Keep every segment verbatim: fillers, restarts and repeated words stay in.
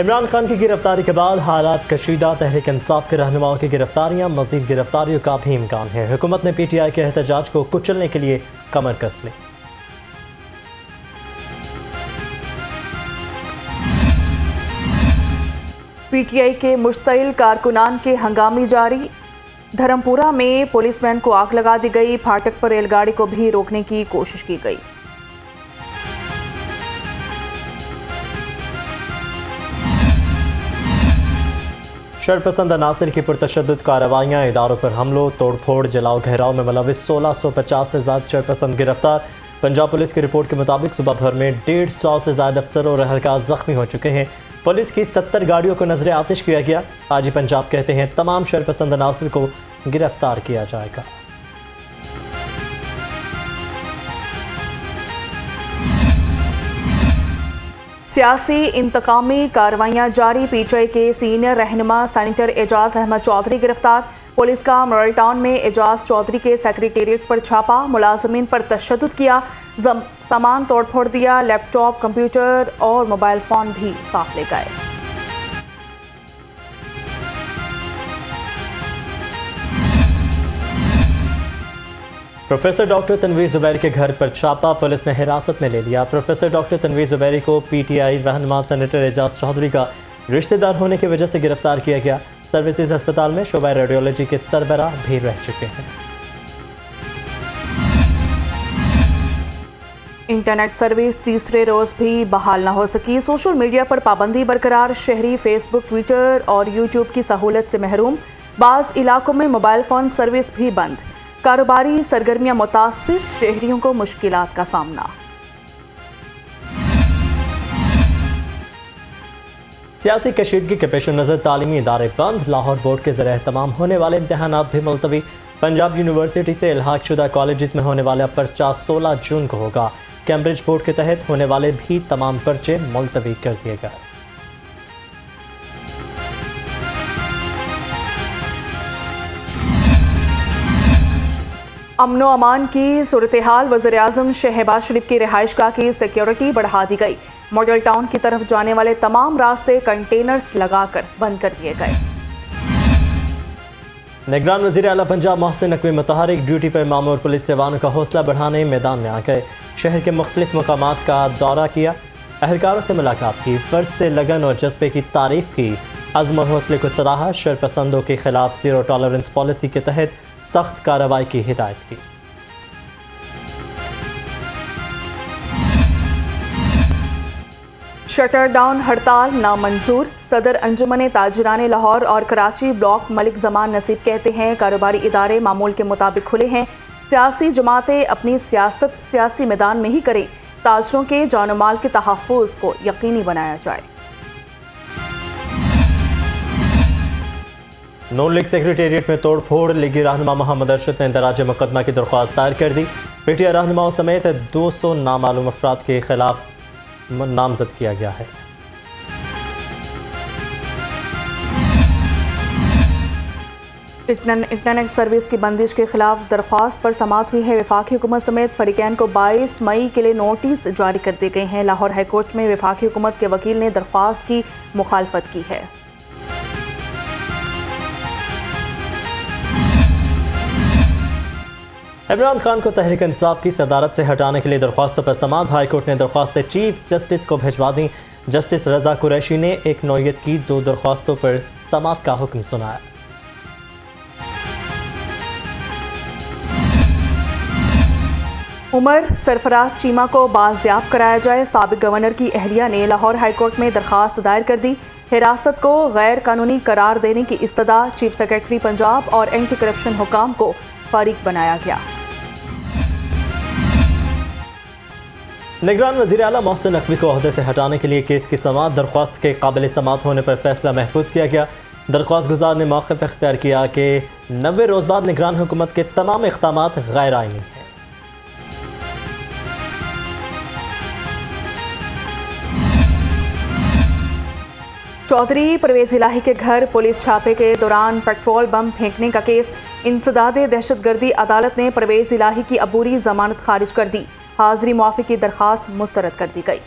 इमरान खान की गिरफ्तारी के बाद हालात कशीदा। तहरीक इंसाफ के रहनुमाओं की गिरफ्तारियां, मजीद गिरफ्तारियों का भी इम्कान है। हुकूमत ने पीटीआई के एहतजाज को कुचलने के लिए कमर कस ली। पीटीआई के मुश्तइल कारकुनान के हंगामे जारी। धर्मपुरा में पुलिस वैन को आग लगा दी गई। फाटक पर रेलगाड़ी को भी रोकने की कोशिश की गई। शरपसंद अनासर की पुरतशद्दुद कार्रवाइयाँ, इदारों पर हमलों, तोड़फोड़, जलाओ घेराव में मुलविस सोलह सौ पचास से ज्यादा शरपसंद गिरफ्तार। पंजाब पुलिस की रिपोर्ट के मुताबिक सुबह भर में डेढ़ सौ से ज्यादा अफसर और अहलकार जख्मी हो चुके हैं। पुलिस की सत्तर गाड़ियों को नजर आतिश किया गया। आज ही पंजाब कहते हैं तमाम शरपसंद अनासर को गिरफ्तार किया जाएगा। सियासी इंतकामी कार्रवाइयां जारी। पीटीआई के सीनियर रहनुमा सैनेटर एजाज़ अहमद चौधरी गिरफ्तार। पुलिस का मॉडल टाउन में एजाज़ चौधरी के सेक्रेटेरिएट पर छापा। मुलाजमीन पर तशद्दुद किया, सामान तोड़फोड़ दिया। लैपटॉप, कंप्यूटर और मोबाइल फोन भी साथ ले गए। प्रोफेसर डॉक्टर तनवीर जुबैर के घर पर छापा, पुलिस ने हिरासत में ले लिया। प्रोफेसर डॉक्टर तनवीर जुबैरी को पीटीआई रहनुमा सेनेटर एजाज चौधरी का रिश्तेदार होने की वजह से गिरफ्तार किया गया। सर्विसेज अस्पताल में शोबा रेडियोलॉजी के सरबरा भी रह चुके हैं। इंटरनेट सर्विस तीसरे रोज भी बहाल न हो सकी। सोशल मीडिया पर पाबंदी बरकरार। शहरी फेसबुक, ट्विटर और यूट्यूब की सहूलत से महरूम। बाज़ इलाकों में मोबाइल फ़ोन सर्विस भी बंद। कारोबारी सरगर्मियां मुतासिर, शहरियों को मुश्किलात का सामना। सियासी कशीदगी के पेश नज़र तालीमी इदारे बंद। लाहौर बोर्ड के जरिए तमाम होने वाले इम्तहानात भी मुलतवी। पंजाब यूनिवर्सिटी से इल्हाक शुदा कॉलेज में होने वाला पर्चा सोलह जून को होगा। कैम्ब्रिज बोर्ड के तहत होने वाले भी तमाम पर्चे मुलतवी कर दिए गए। अमन व अमान की सूरतेहाल। वज़ीर-ए-आज़म शहबाज शरीफ की रिहाइशगाह की सिक्योरिटी बढ़ा दी गई। मॉडल टाउन की तरफ जाने वाले तमाम रास्ते कंटेनर्स लगाकर बंद कर दिए गए। निगरान वज़ीर आला पंजाब मोहसिन नक़वी मुतहरिक ड्यूटी पर मामूर पुलिस सेवाओं का हौसला बढ़ाने मैदान में आ गए। शहर के मुख्तलिफ मकामात का दौरा किया, अहलकारों से मुलाकात की, फ़र्ज से लगन और जज्बे की तारीफ की, अज़्म और हौसले को सराहा। शरपसंदों के खिलाफ ज़ीरो टॉलरेंस पॉलिसी के तहत सख्त कार्रवाई की हिदायत की। शटर डाउन हड़ताल नामंजूर। सदर अंजुमन ए ताजरान ए लाहौर और कराची ब्लॉक मलिक जमान नसीब कहते हैं कारोबारी इदारे मामूल के मुताबिक खुले हैं। सियासी जमातें अपनी सियासत सियासी मैदान में ही करें। ताजरों के जान और माल के तहफ़्फ़ुज़ को यकीनी बनाया जाए। नून लीग सेक्रेटेरिएट में तोड़फोड़। लीगी रहनुमा मोहम्मद अर्शद ने दराज मुकदमा की दरख्वास्त दायर कर दी। पीटीआई रहनुमाओं समेत दो सौ नामालूम अफराद के खिलाफ नामजद किया गया है। इंटरनेट सर्विस की बंदिश के खिलाफ दरख्वास्त पर समाअत हुई है। वफाकी हुकूमत समेत फरीकैन को बाईस मई के लिए नोटिस जारी कर दिए गए हैं। लाहौर हाईकोर्ट में वफाकी हुकूमत के वकील ने दरख्वास्त की मुखालफत की है। इमरान खान को तहरीक इंसाफ की सदारत से हटाने के लिए दरख्वास्तों पर समाअत। हाईकोर्ट ने दरख्वास्तें चीफ जस्टिस को भिजवा दी। जस्टिस रजा कुरैशी ने एक नौयत की दो दरख्वास्तों पर समाअत का हुक्म सुनाया। उमर सरफराज चीमा को बाजियाब कराया जाए। साबिक गवर्नर की अहलिया ने लाहौर हाईकोर्ट में दरख्वास्त दायर कर दी। हिरासत को गैर कानूनी करार देने की इस्तदा। चीफ सेक्रेटरी पंजाब और एंटी करप्शन हुकाम को फारिग बनाया गया। निगरान वज़ीर आला मोहसिन नक़वी को अहदे से हटाने के लिए केस की समाअत। दरख्वास्त के काबिल समाअत होने पर फैसला महफूज किया गया। दरख्वास्त गुजार ने मौक़िफ़ अख्तियार किया कि नब्बे रोज़ बाद निगरान हुकूमत के तमाम इक़दामात गैर आइनी हैं। चौधरी परवेज इलाही के घर पुलिस छापे के दौरान पेट्रोल बम फेंकने का केस। इंसदादे दहशतगर्दी अदालत ने परवेज इलाही की अबूरी जमानत खारिज कर दी। हाजिरी मुआफ़ी की दरख्वास्त मुस्तरद कर दी गई।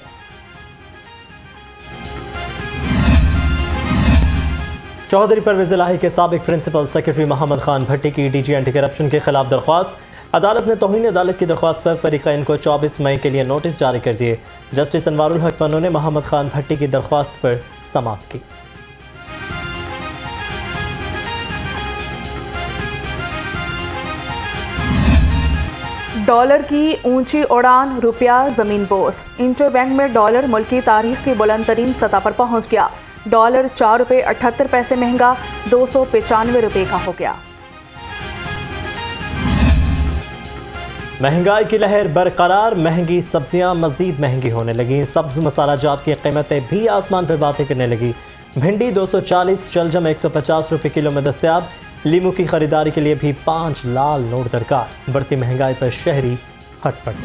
चौधरी परवेज इलाही के साबिक प्रिंसिपल सेक्रेटरी मोहम्मद खान भट्टी की डी जी एंटी करप्शन के खिलाफ दरख्वास्त। अदालत ने तौहीन अदालत की दरख्वास्त पर फरीक़ैन को चौबीस मई के लिए नोटिस जारी कर दिए। जस्टिस अनवारुल हक पन्नों ने मोहम्मद खान भट्टी की दरख्वास्त पर समाप्त की। डॉलर की ऊंची उड़ान, रुपया जमीन बोस। इंटरबैंक में डॉलर मुल्की तारीख की बुलंद तरीन सतह पर पहुंच गया। डॉलर चार रुपये अठहत्तर पैसे महंगा दो सौ पचानवे रुपये का हो गया। महंगाई की लहर बरकरार, महंगी सब्जियां मजीद महंगी होने लगी। सब्ज मसाला जात की कीमतें भी आसमान पर बातें करने लगी। भिंडी दो सौ चालीस, शलजम एक सौ पचास रुपये किलो में दस्तियाब। लीमू की खरीदारी के लिए भी पांच लाल नोट दरकार। बढ़ती महंगाई पर शहरी हटपट।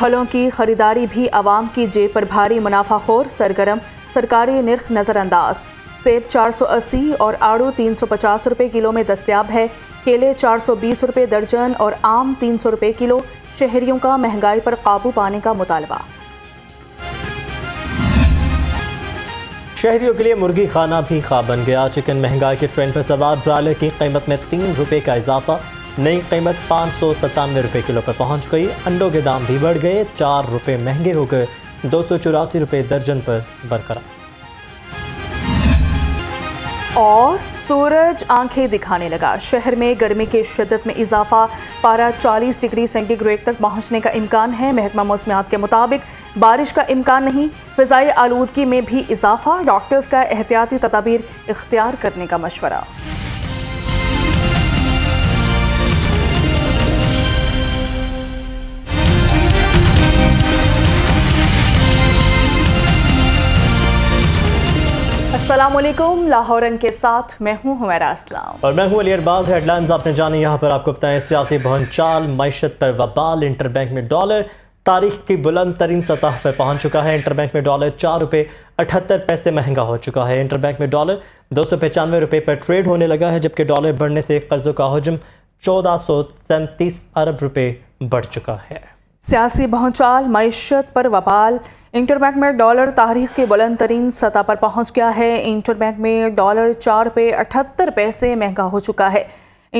फलों की खरीदारी भी आवाम की जेब पर भारी, मुनाफाखोर सरगरम, सरकारी निर्ख नजरअंदाज। सेब चार सौ अस्सी और आड़ू तीन सौ पचास रुपये किलो में दस्तियाब है। केले चार सौ बीस रुपये दर्जन और आम तीन सौ रुपये किलो। शहरियों का महंगाई पर काबू पाने का मुतालबा। शहरियों के लिए मुर्गी खाना भी खा बन गया। चिकन महंगाई के ट्रेंड पर सवार। ब्रायलर की कीमत में तीन रुपये का इजाफा, नई कीमत पाँच सौ सतानवे रुपये किलो पर पहुंच गई। अंडों के दाम भी बढ़ गए, चार रुपये महंगे हो गए, दो सौ चौरासी रुपये दर्जन पर बरकरार। और सूरज आंखें दिखाने लगा। शहर में गर्मी की शिद्दत में इजाफा, पारा चालीस डिग्री सेंटीग्रेड तक पहुँचने का इम्कान है। महकमा मौसमियात के मुताबिक बारिश का इम्कान नहीं। फ़िज़ाई आलूदगी में भी इजाफा, डॉक्टर्स का एहतियाती तदाबीर इख्तियार करने का मशवरा। अस्सलामुअलैकुम, लाहौरन के साथ मैं हूँ हुमैरा असलम और मैं हूँ अलीरबाज़। हेडलाइंस आपने जानी। यहाँ पर आपको बताएं, सियासी भौचाल, मैशत पर वबाल। इंटरबैंक में डॉलर तारीख की बुलंद तरीन सतह पर पहुंच चुका है। इंटरबैंक में डॉलर चार रुपये अठहत्तर पैसे महंगा हो चुका है। इंटरबैंक में डॉलर दो सौ पचानवे रुपये पर ट्रेड होने लगा है, जबकि डॉलर बढ़ने से कर्जों का हजम चौदह सौ सैंतीस अरब रुपये बढ़ चुका है। सियासी भौचाल, मैशत पर वबाल। इंटरबैंक में डॉलर तारीख के बुलंद तरीन सतह पर पहुँच गया है। इंटरबैंक में डॉलर चार रुपये अठहत्तर पैसे महंगा हो चुका है।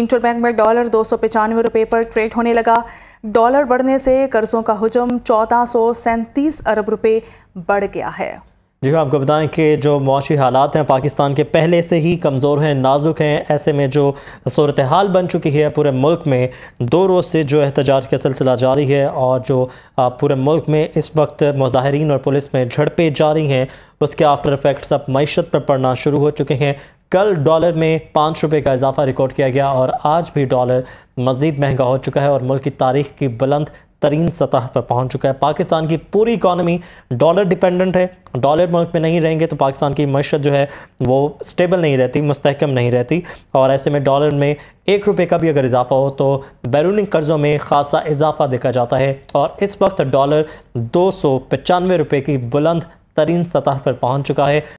इंटरबैंक में डॉलर दो सौ पचानवे रुपये पर ट्रेड होने लगा। डॉलर बढ़ने से कर्जों का हजम चौदह सौ सैंतीस अरब रुपये बढ़ गया है। जी हाँ, आपको बताएं कि जो मुआशी हालात हैं पाकिस्तान के पहले से ही कमज़ोर हैं, नाजुक हैं। ऐसे में जो सूरत हाल बन चुकी है पूरे मुल्क में, दो रोज़ से जो एहतजाज का सिलसिला जारी है और जो पूरे मुल्क में इस वक्त मुजाहरीन और पुलिस में झड़पें जारी हैं, उसके आफ्टर इफेक्ट्स अब मैशत पर पड़ना शुरू हो चुके हैं। कल डॉलर में पाँच रुपये का इजाफा रिकॉर्ड किया गया और आज भी डॉलर मज़ीद महंगा हो चुका है और मुल्क की तारीख की बुलंद तरीन सतह पर पहुंच चुका है। पाकिस्तान की पूरी इकॉनमी डॉलर डिपेंडेंट है। डॉलर मुल्क में नहीं रहेंगे तो पाकिस्तान की मईशत जो है वो स्टेबल नहीं रहती, मुस्तहकम नहीं रहती। और ऐसे में डॉलर में एक रुपये का भी अगर इजाफा हो तो बैरूनी कर्ज़ों में खासा इजाफा देखा जाता है। और इस वक्त डॉलर दो सौ पचानवे रुपये की बुलंद तरीन सतह पर पहुँच चुका है।